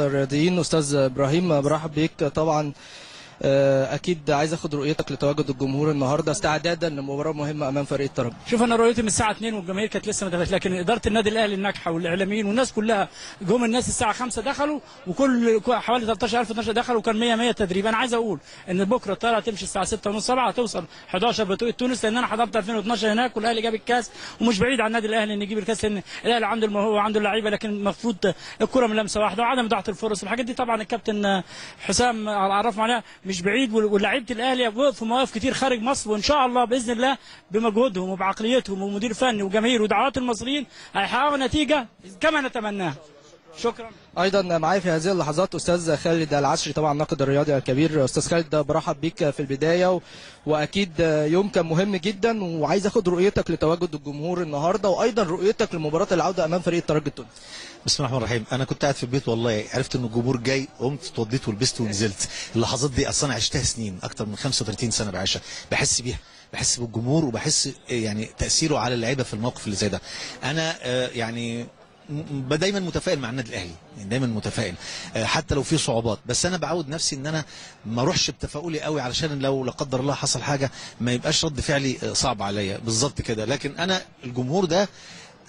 الرياضيين. أستاذ إبراهيم، برحب بيك. طبعا أكيد عايز أخد رؤيتك لتواجد الجمهور النهارده استعدادا لمباراة مهمة أمام فريق الترجي. شوف، أنا رؤيتي من الساعة 2 والجماهير كانت لسه ما دخلت، لكن إدارة النادي الأهلي الناجحة والإعلاميين والناس كلها جم. الناس الساعة 5 دخلوا، وكل حوالي 13000 12 دخلوا، وكان 100 تدريب. أنا عايز أقول إن بكرة الطيارة هتمشي الساعة 6:30 7، هتوصل 11 بتوقيت تونس، لأن أنا حضرت 2012 هناك والأهلي جاب الكاس، ومش بعيد عن النادي الأهلي إن يجيب الكاس، لأن الأهلي عنده الموهبة وعنده اللعيبة، لكن المفروض الكرة من لمسة واحدة وعدم ضاعة الفرص والحاجات دي. طبعا الكابتن حسام عرفنا عليها مش بعيد، ولاعيبه الاهلي وقفوا مواقف كتير خارج مصر، وان شاء الله باذن الله بمجهودهم وبعقليتهم ومدير فني وجماهير ودعوات المصريين هيحققوا نتيجه كما نتمناها. شكرا. ايضا معايا في هذه اللحظات استاذ خالد العشري، طبعا ناقد الرياضي الكبير. استاذ خالد، برحب بيك في البدايه، واكيد يوم كان مهم جدا، وعايز اخد رؤيتك لتواجد الجمهور النهارده، وايضا رؤيتك لمباراه العوده امام فريق الترجي التونسي. بسم الله الرحمن الرحيم. انا كنت قاعد في البيت، والله عرفت ان الجمهور جاي، قمت اتوضيت ولبست ونزلت. اللحظات دي اصلا عشتها سنين، اكتر من 35 سنه بعيشها، بحس بيها، بحس بالجمهور، وبحس يعني تاثيره على اللعيبه في الموقف اللي زي ده. انا يعني دايما متفائل مع النادي الاهلي، دايما متفائل حتى لو في صعوبات، بس انا بعود نفسي ان انا ما اروحش بتفاؤلي قوي، علشان لو لا قدر الله حصل حاجه ما يبقاش رد فعلي صعب عليا بالظبط كده. لكن انا الجمهور ده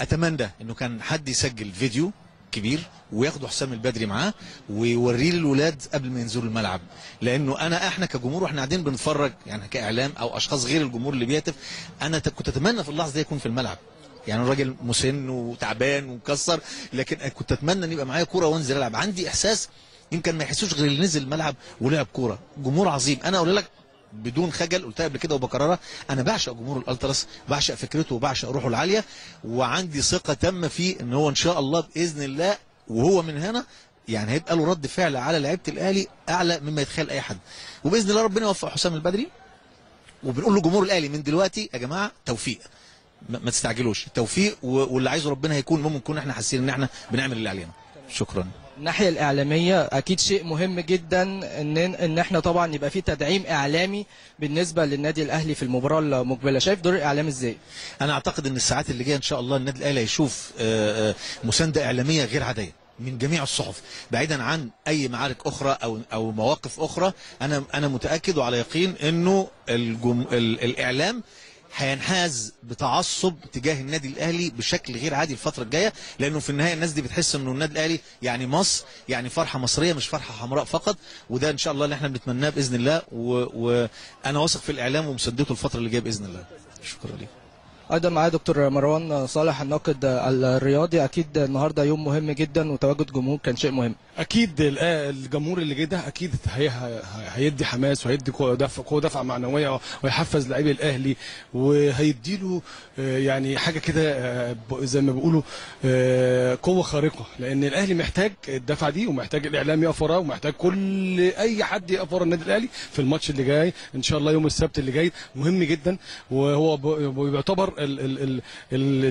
اتمنى انه كان حد يسجل فيديو كبير وياخدوا حسام البدري معاه ويوريه للولاد قبل ما ينزلوا الملعب، لانه احنا كجمهور واحنا قاعدين بنتفرج، يعني كاعلام او اشخاص غير الجمهور اللي بيهتف، انا كنت اتمنى في اللحظه دي يكون في الملعب. يعني الراجل مسن وتعبان ومكسر، لكن كنت اتمنى ان يبقى معايا كوره وانزل العب. عندي احساس يمكن ما يحسوش غير اللي نزل الملعب ولعب كوره. جمهور عظيم، انا اقول لك بدون خجل، قلتها قبل كده وبكررها، انا بعشق جمهور الالتراس، بعشق فكرته وبعشق روحه العاليه، وعندي ثقه تامه فيه ان هو ان شاء الله باذن الله، وهو من هنا يعني هيبقى له رد فعل على لعيبه الاهلي اعلى مما يتخيل اي حد، وباذن الله ربنا يوفق حسام البدري. وبنقول لجمهور الاهلي من دلوقتي يا جماعه توفيق، ما تستعجلوش، توفيق، واللي عايزه ربنا هيكون، المهم نكون احنا حاسين ان احنا بنعمل اللي علينا. شكرا. الناحيه الاعلاميه اكيد شيء مهم جدا ان احنا طبعا يبقى في تدعيم اعلامي بالنسبه للنادي الاهلي في المباراه المقبله، شايف دور الاعلام ازاي؟ انا اعتقد ان الساعات اللي جايه ان شاء الله النادي الاهلي هيشوف مسانده اعلاميه غير عاديه من جميع الصحف، بعيدا عن اي معارك اخرى او مواقف اخرى. انا متاكد وعلى يقين انه الاعلام هينحاز بتعصب تجاه النادي الاهلي بشكل غير عادي الفتره الجايه، لانه في النهايه الناس دي بتحس انه النادي الاهلي يعني مصر، يعني فرحه مصريه مش فرحه حمراء فقط، وده ان شاء الله اللي احنا بنتمناه باذن الله، وانا واثق في الاعلام ومصدقه الفتره اللي جايه باذن الله. شكرا ليك. ايضا معايا دكتور مروان صالح الناقد الرياضي، اكيد النهارده يوم مهم جدا، وتواجد جمهور كان شيء مهم. اكيد الجمهور اللي جه ده اكيد هيدي حماس، وهيدي قوه دفعه معنويه، ويحفز لاعبي الاهلي، وهيدي له يعني حاجه كده زي ما بيقولوا قوه خارقه، لان الاهلي محتاج الدفعه دي، ومحتاج الاعلام يقف وراه، ومحتاج كل اي حد يقف ورا النادي الاهلي في الماتش اللي جاي ان شاء الله يوم السبت اللي جاي. مهم جدا، وهو بيعتبر ال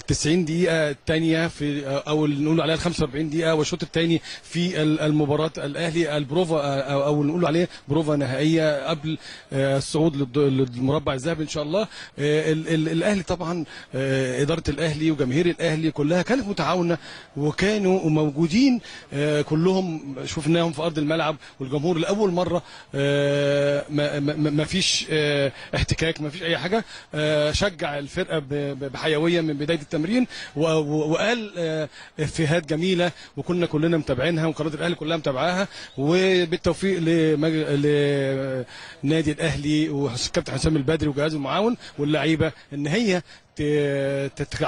90 دقيقة الثانية في أو نقول عليها ال 45 دقيقة، والشوط الثاني في المباراة الأهلي البروفا أو نقول عليه بروفا نهائية قبل الصعود للمربع الذهبي إن شاء الله. الأهلي طبعا إدارة الأهلي وجماهير الأهلي كلها كانت متعاونة، وكانوا موجودين كلهم، شفناهم في أرض الملعب، والجمهور لأول مرة ما فيش احتكاك، ما فيش أي حاجة، شجع الفرقة بحيويه من بدايه التمرين، وقال افيهات جميله، وكنا كلنا متابعينها، وقناه الاهلي كلها متابعاها. وبالتوفيق لنادي الاهلي وكابتن حسام البدري وجهازه المعاون واللعيبه، ان هي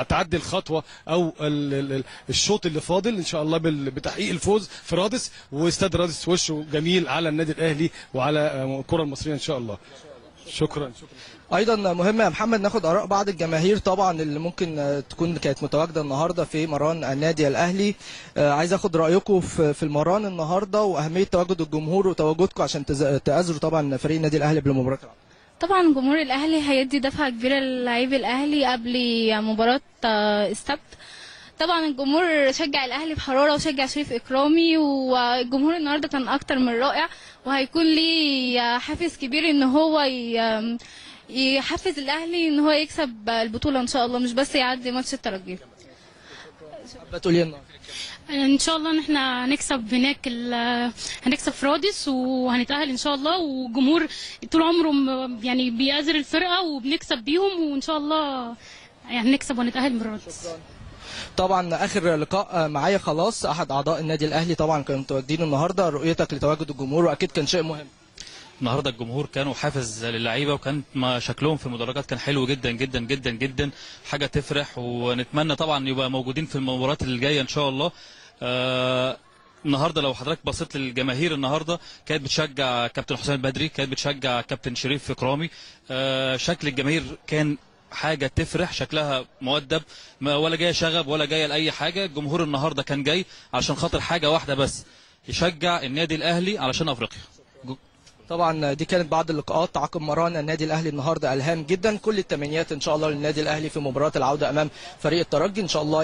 تعدي الخطوه او الشوط اللي فاضل ان شاء الله بتحقيق الفوز في رادس، واستاد رادس وشه جميل على النادي الاهلي وعلى الكره المصريه ان شاء الله. شكرا. ايضا مهم يا محمد ناخد اراء بعض الجماهير طبعا اللي ممكن تكون كانت متواجده النهارده في مران النادي الاهلي، عايز اخد رايكم في المران النهارده واهميه تواجد الجمهور وتواجدكم عشان تاذوا طبعا فريق النادي الاهلي قبل مباراه. طبعا جمهور الاهلي هيدي دفعه كبيره للاعيب الاهلي قبل مباراه السبت. طبعا الجمهور شجع الاهلي بحراره، وشجع شريف إكرامي، والجمهور النهارده كان اكتر من رائع، وهيكون ليه حافز كبير ان هو يحفز الاهلي ان هو يكسب البطوله ان شاء الله، مش بس يعدي ماتش الترجي. ان شاء الله ان احنا هنكسب هناك، هنكسب في رادس وهنتاهل ان شاء الله. والجمهور طول عمره يعني بيأزر الفرقه وبنكسب بيهم، وان شاء الله هنكسب ونتاهل من رادس. طبعا اخر لقاء معايا خلاص احد اعضاء النادي الاهلي، طبعا كانوا متواجدين النهارده، رؤيتك لتواجد الجمهور واكيد كان شيء مهم النهارده. الجمهور كانوا حافز للعيبه، وكان شكلهم في المدرجات كان حلو جدا جدا جدا جدا، حاجه تفرح، ونتمنى طبعا يبقى موجودين في المباريات اللي جايه ان شاء الله. النهارده لو حضرتك بصيت للجماهير النهارده كانت بتشجع كابتن حسام البدري، كانت بتشجع كابتن شريف إكرامي. شكل الجماهير كان حاجه تفرح، شكلها مؤدب، ولا جايه شغب ولا جايه لاي حاجه. الجمهور النهارده كان جاي علشان خاطر حاجه واحده بس، يشجع النادي الاهلي علشان افريقيا. طبعا دي كانت بعض اللقاءات عقب مران النادي الاهلي النهارده، الهام جدا، كل التمنيات ان شاء الله للنادي الاهلي في مباراه العوده امام فريق الترجي ان شاء الله.